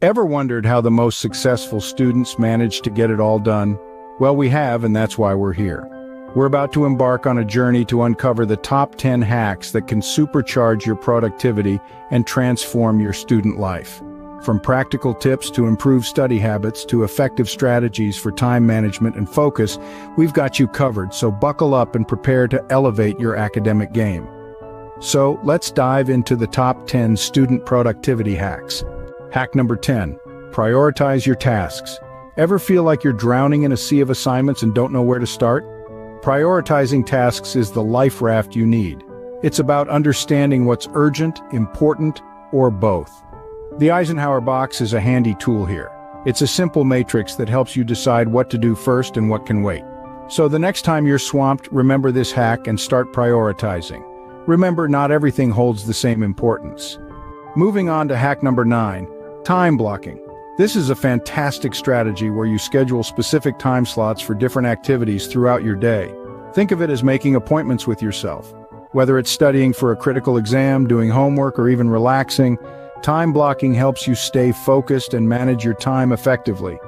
Ever wondered how the most successful students manage to get it all done? Well, we have, and that's why we're here. We're about to embark on a journey to uncover the top 10 hacks that can supercharge your productivity and transform your student life. From practical tips to improved study habits to effective strategies for time management and focus, we've got you covered, so buckle up and prepare to elevate your academic game. So, let's dive into the top 10 student productivity hacks. Hack number 10. Prioritize your tasks. Ever feel like you're drowning in a sea of assignments and don't know where to start? Prioritizing tasks is the life raft you need. It's about understanding what's urgent, important, or both. The Eisenhower box is a handy tool here. It's a simple matrix that helps you decide what to do first and what can wait. So the next time you're swamped, remember this hack and start prioritizing. Remember, not everything holds the same importance. Moving on to hack number 9, time blocking. This is a fantastic strategy where you schedule specific time slots for different activities throughout your day. Think of it as making appointments with yourself. Whether it's studying for a critical exam, doing homework, or even relaxing, time blocking helps you stay focused and manage your time effectively.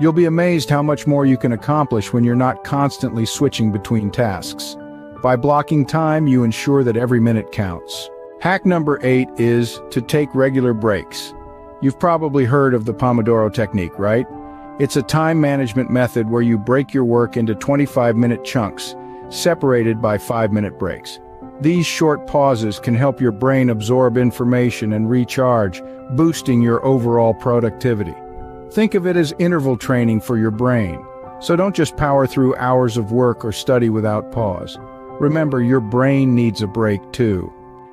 You'll be amazed how much more you can accomplish when you're not constantly switching between tasks. By blocking time, you ensure that every minute counts. Hack number 8 is to take regular breaks. You've probably heard of the Pomodoro Technique, right? It's a time management method where you break your work into 25-minute chunks, separated by 5-minute breaks. These short pauses can help your brain absorb information and recharge, boosting your overall productivity. Think of it as interval training for your brain. So don't just power through hours of work or study without pause. Remember, your brain needs a break too.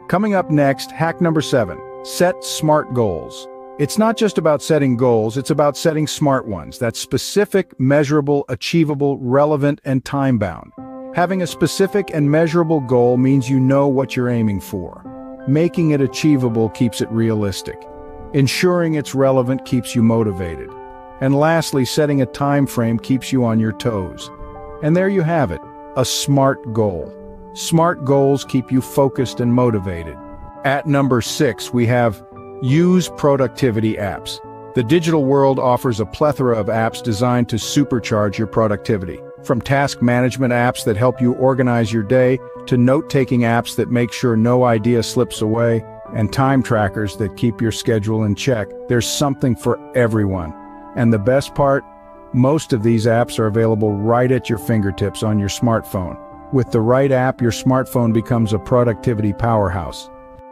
Coming up next, hack number 7, set SMART goals. It's not just about setting goals, it's about setting SMART ones. That's specific, measurable, achievable, relevant, and time-bound. Having a specific and measurable goal means you know what you're aiming for. Making it achievable keeps it realistic. Ensuring it's relevant keeps you motivated. And lastly, setting a time frame keeps you on your toes. And there you have it, a SMART goal. SMART goals keep you focused and motivated. At number 6, we have use productivity apps. The digital world offers a plethora of apps designed to supercharge your productivity. From task management apps that help you organize your day, to note-taking apps that make sure no idea slips away, and time trackers that keep your schedule in check, there's something for everyone. And the best part? Most of these apps are available right at your fingertips on your smartphone. With the right app, your smartphone becomes a productivity powerhouse.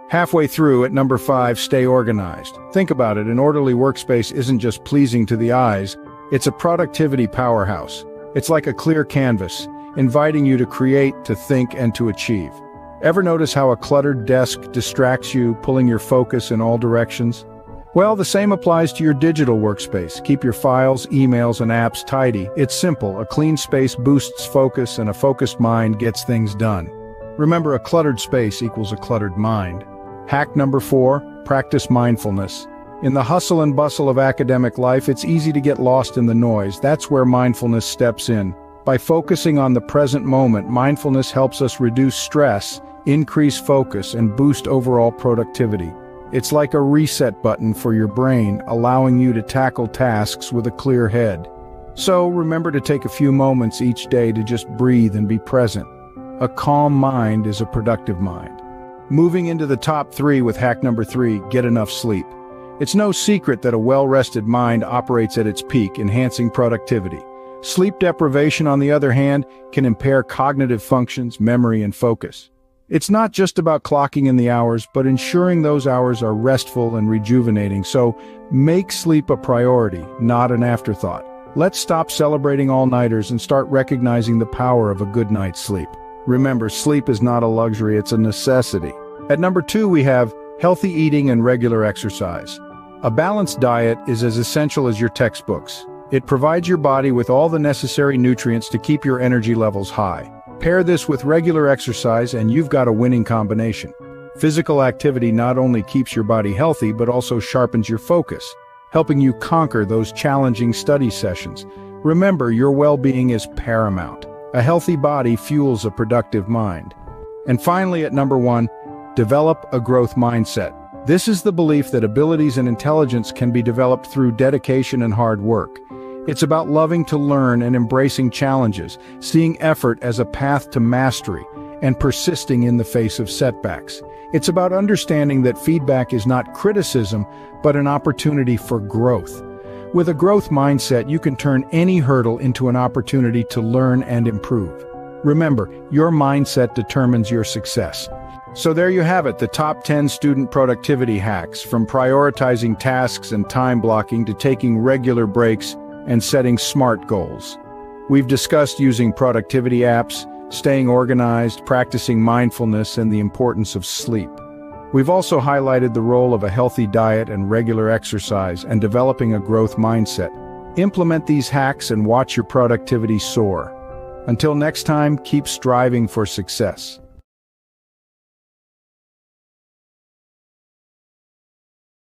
Halfway through, at number 5, stay organized. Think about it, an orderly workspace isn't just pleasing to the eyes, it's a productivity powerhouse. It's like a clear canvas, inviting you to create, to think, and to achieve. Ever notice how a cluttered desk distracts you, pulling your focus in all directions? Well, the same applies to your digital workspace. Keep your files, emails, and apps tidy. It's simple. A clean space boosts focus, and a focused mind gets things done. Remember, a cluttered space equals a cluttered mind. Hack number 4, practice mindfulness. In the hustle and bustle of academic life, it's easy to get lost in the noise. That's where mindfulness steps in. By focusing on the present moment, mindfulness helps us reduce stress, increase focus, and boost overall productivity. It's like a reset button for your brain, allowing you to tackle tasks with a clear head. So remember to take a few moments each day to just breathe and be present. A calm mind is a productive mind. Moving into the top 3 with hack number 3, get enough sleep. It's no secret that a well-rested mind operates at its peak, enhancing productivity. Sleep deprivation, on the other hand, can impair cognitive functions, memory, and focus. It's not just about clocking in the hours, but ensuring those hours are restful and rejuvenating, so make sleep a priority, not an afterthought. Let's stop celebrating all-nighters and start recognizing the power of a good night's sleep. Remember, sleep is not a luxury, it's a necessity. At number 2, we have healthy eating and regular exercise. A balanced diet is as essential as your textbooks. It provides your body with all the necessary nutrients to keep your energy levels high. Pair this with regular exercise and you've got a winning combination. Physical activity not only keeps your body healthy but also sharpens your focus, helping you conquer those challenging study sessions. Remember, your well-being is paramount. A healthy body fuels a productive mind. And finally, at number 1, develop a growth mindset. This is the belief that abilities and intelligence can be developed through dedication and hard work. It's about loving to learn and embracing challenges, seeing effort as a path to mastery, and persisting in the face of setbacks. It's about understanding that feedback is not criticism, but an opportunity for growth. With a growth mindset, you can turn any hurdle into an opportunity to learn and improve. Remember, your mindset determines your success. So there you have it, the top 10 student productivity hacks, from prioritizing tasks and time blocking to taking regular breaks and setting SMART goals. We've discussed using productivity apps, staying organized, practicing mindfulness, and the importance of sleep. We've also highlighted the role of a healthy diet and regular exercise and developing a growth mindset. Implement these hacks and watch your productivity soar. Until next time, keep striving for success.